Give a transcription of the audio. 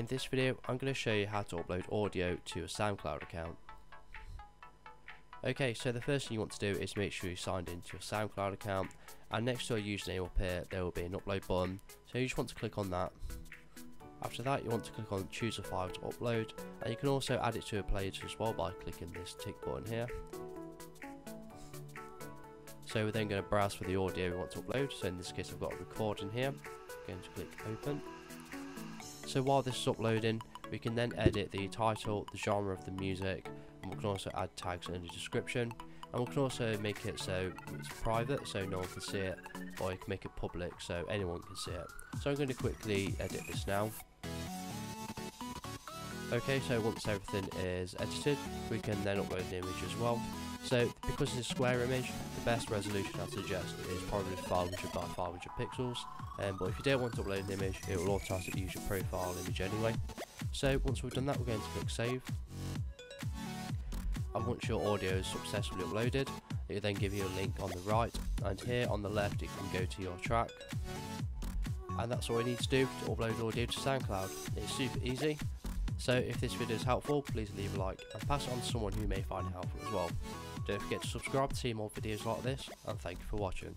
In this video, I'm going to show you how to upload audio to a SoundCloud account. Okay, so the first thing you want to do is make sure you signed into your SoundCloud account, and next to your username up here, there will be an upload button, so you just want to click on that. After that, you want to click on choose a file to upload, and you can also add it to a playlist as well by clicking this tick button here. So we're then going to browse for the audio we want to upload, so in this case I've got a recording here, I'm going to click open. So while this is uploading, we can then edit the title, the genre of the music, and we can also add tags in the description, and we can also make it so it's private so no one can see it, or you can make it public so anyone can see it. So I'm going to quickly edit this now. Okay, so once everything is edited, we can then upload an image as well. So because it's a square image, the best resolution I suggest is probably 500 by 500 pixels, but if you don't want to upload an image, it will automatically use your profile image anyway. So once we've done that, we're going to click save. And once your audio is successfully uploaded, it will then give you a link on the right, and here on the left it can go to your track. And that's all you need to do to upload audio to SoundCloud. It's super easy. So if this video is helpful, please leave a like and pass it on to someone who may find it helpful as well. Don't forget to subscribe to see more videos like this, and thank you for watching.